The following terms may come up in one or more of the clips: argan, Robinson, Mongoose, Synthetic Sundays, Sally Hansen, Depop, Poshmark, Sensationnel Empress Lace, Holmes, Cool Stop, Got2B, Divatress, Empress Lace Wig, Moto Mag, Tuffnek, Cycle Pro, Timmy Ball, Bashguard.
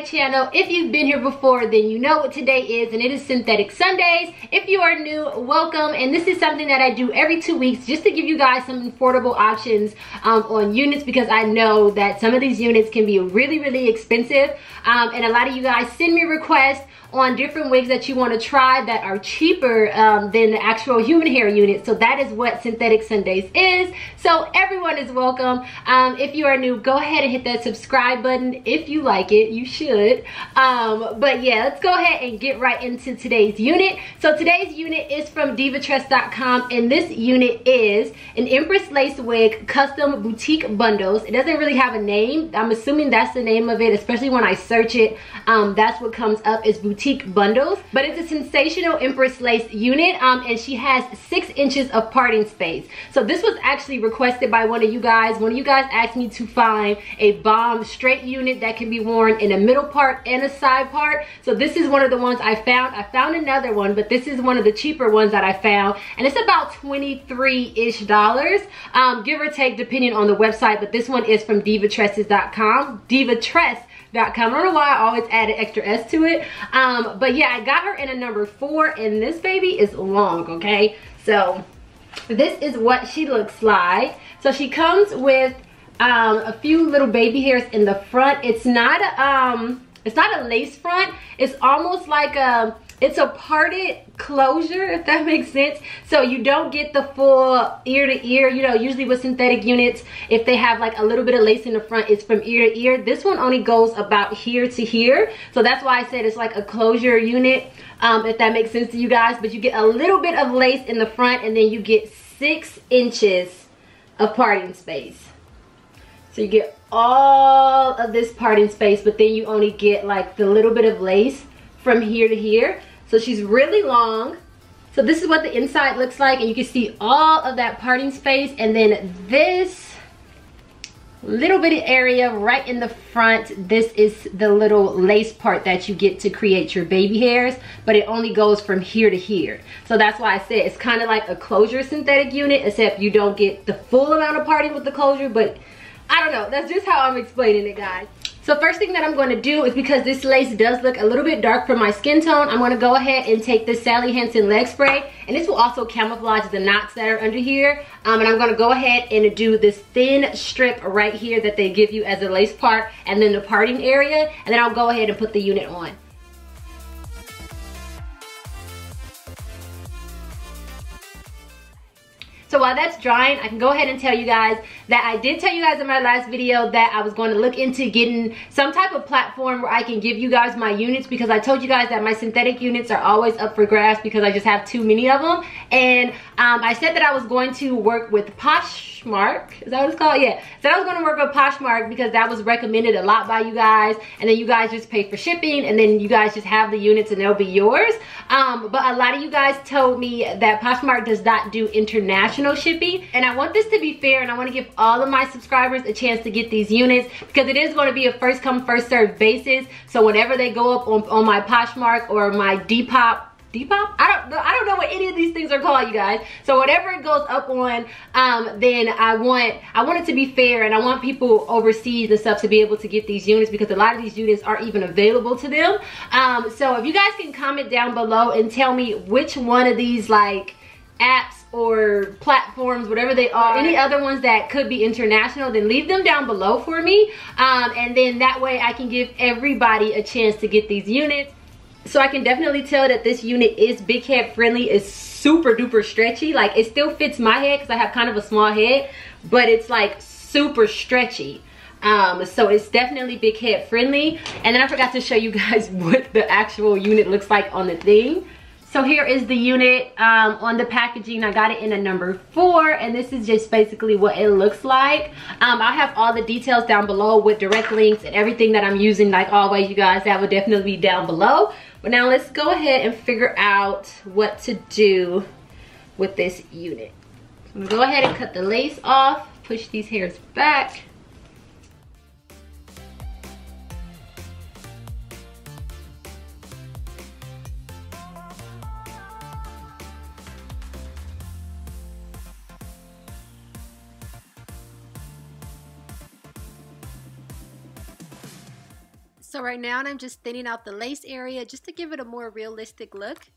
my channel. If you've been here before, then you know what today is, and it is Synthetic Sundays. If you are new, welcome. And this is something that I do every 2 weeks just to give you guys some affordable options on units, because I know that some of these units can be really expensive, and a lot of you guys send me requests on different wigs that you want to try that are cheaper than the actual human hair unit. So that is what Synthetic Sundays is. So everyone is welcome. If you are new, go ahead and hit that subscribe button if you like it. You should. But yeah, let's go ahead and get right into today's unit. So today's unit is from Divatress.com, and this unit is an Empress Lace Wig Custom Boutique Bundles. It doesn't really have a name. I'm assuming that's the name of it, especially when I search it. That's what comes up, is boutique bundles. But it's a Sensationnel Empress Lace unit, and she has 6 inches of parting space. So this was actually requested by one of you guys. One of you guys asked me to find a bomb straight unit that can be worn in a middle part and a side part. So this is one of the ones I found. I found another one, but this is one of the cheaper ones that I found, and it's about $23-ish, give or take, depending on the website. But this one is from Divatress.com. I don't know why I always add an extra S to it. But yeah, I got her in a number 4, and this baby is long, okay? So this is what she looks like. So she comes with a few little baby hairs in the front. It's not a lace front. It's almost like a, it's a parted closure, if that makes sense. So you don't get the full ear to ear. You know, usually with synthetic units, if they have like a little bit of lace in the front, it's from ear to ear. This one only goes about here to here. So that's why I said it's like a closure unit, if that makes sense to you guys. But you get a little bit of lace in the front, and then you get 6 inches of parting space. So you get all of this parting space, but then you only get like the little bit of lace from here to here. So she's really long. So this is what the inside looks like, and you can see all of that parting space, and then this little bit of area right in the front, this is the little lace part that you get to create your baby hairs, but it only goes from here to here. So that's why I said it's kind of like a closure synthetic unit, except you don't get the full amount of parting with the closure, but I don't know, that's just how I'm explaining it, guys. So first thing that I'm going to do is, because this lace does look a little bit dark for my skin tone, I'm going to go ahead and take this Sally Hansen leg spray, and this will also camouflage the knots that are under here. And I'm going to go ahead and do this thin strip right here that they give you as a lace part, and then the parting area, and then I'll go ahead and put the unit on. So while that's drying, I can go ahead and tell you guys that I did tell you guys in my last video that I was going to look into getting some type of platform where I can give you guys my units, because I told you guys that my synthetic units are always up for grabs because I just have too many of them. And I said that I was going to work with Poshmark. Is that what it's called? Yeah. So I was going to work with Poshmark because that was recommended a lot by you guys. And then you guys just pay for shipping, and then you guys just have the units and they'll be yours. But a lot of you guys told me that Poshmark does not do international shipping, and I want this to be fair, and I want to give all of my subscribers a chance to get these units, because it is going to be a first come first served basis. So whenever they go up on my Poshmark or my Depop, I don't know what any of these things are called, you guys. So whatever it goes up on, then I want it to be fair, and I want people overseas and stuff to be able to get these units, because a lot of these units aren't even available to them. So if you guys can comment down below and tell me which one of these like apps or platforms, whatever they are, any other ones that could be international, then leave them down below for me, and then that way I can give everybody a chance to get these units. So I can definitely tell that this unit is big head friendly. It's super duper stretchy. Like, it still fits my head because I have kind of a small head, but it's like super stretchy. So it's definitely big head friendly. And then I forgot to show you guys what the actual unit looks like on the thing. So here is the unit on the packaging. I got it in a number 4, and this is just basically what it looks like. I'll have all the details down below with direct links and everything that I'm using, like always, you guys. That will definitely be down below. But now let's go ahead and figure out what to do with this unit. So I'm gonna go ahead and cut the lace off, push these hairs back. So right now I'm just thinning out the lace area just to give it a more realistic look.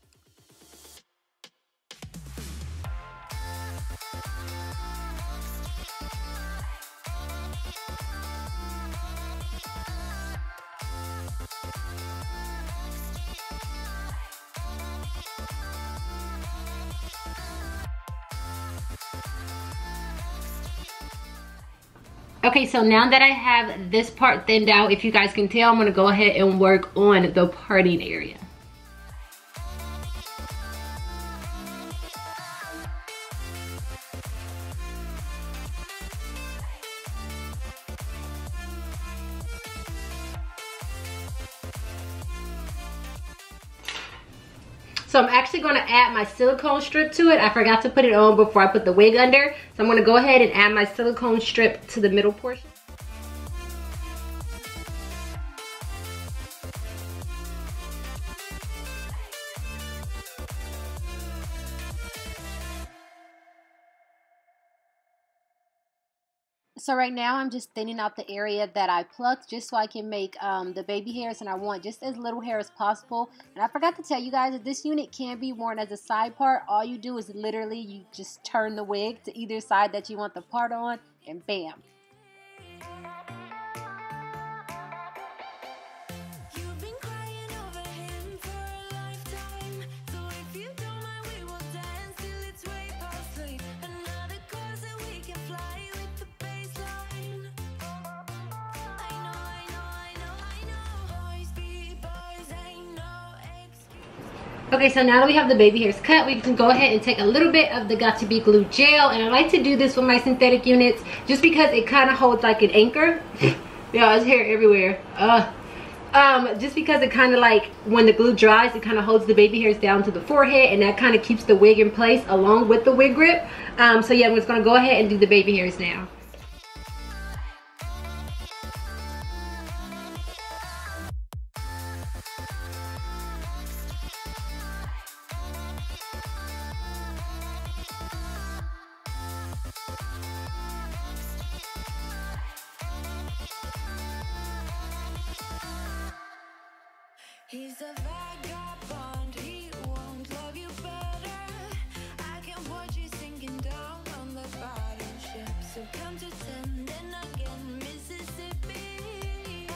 Okay, so now that I have this part thinned out, if you guys can tell, I'm gonna go ahead and work on the parting area. So I'm actually going to add my silicone strip to it. I forgot to put it on before I put the wig under. So I'm going to go ahead and add my silicone strip to the middle portion. So right now I'm just thinning out the area that I plucked just so I can make the baby hairs, and I want just as little hair as possible. And I forgot to tell you guys that this unit can be worn as a side part. All you do is literally you just turn the wig to either side that you want the part on and bam. Okay, so now that we have the baby hairs cut, we can go ahead and take a little bit of the Got2B glue gel, and I like to do this with my synthetic units just because it kind of holds like an anchor. Y'all, it's hair everywhere. Just because it kind of like, when the glue dries, it kind of holds the baby hairs down to the forehead, and that kind of keeps the wig in place along with the wig grip. So yeah, I'm just going to go ahead and do the baby hairs now. He's a vagabond, he won't love you better. I can watch you sinking down on the bottom ship. So come to Sendin' again, Mississippi.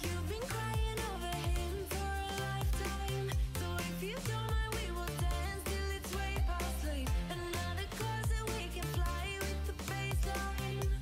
You've been crying over him for a lifetime. So if you don't mind, we will dance till it's way past sleep. Another cause that we can fly with the baseline.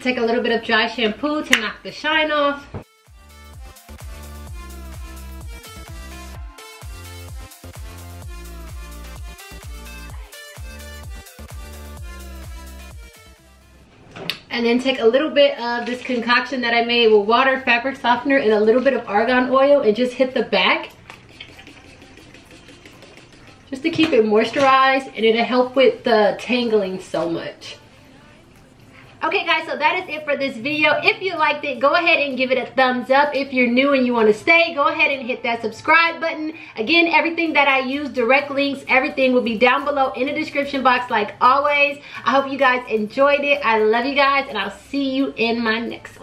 Take a little bit of dry shampoo to knock the shine off. And then take a little bit of this concoction that I made with water, fabric softener, and a little bit of argan oil, and just hit the back. Just to keep it moisturized, and it'll help with the tangling so much. Okay guys, so that is it for this video. If you liked it, go ahead and give it a thumbs up. If you're new and you want to stay, go ahead and hit that subscribe button. Again, everything that I use, direct links, everything will be down below in the description box like always. I hope you guys enjoyed it. I love you guys, and I'll see you in my next one.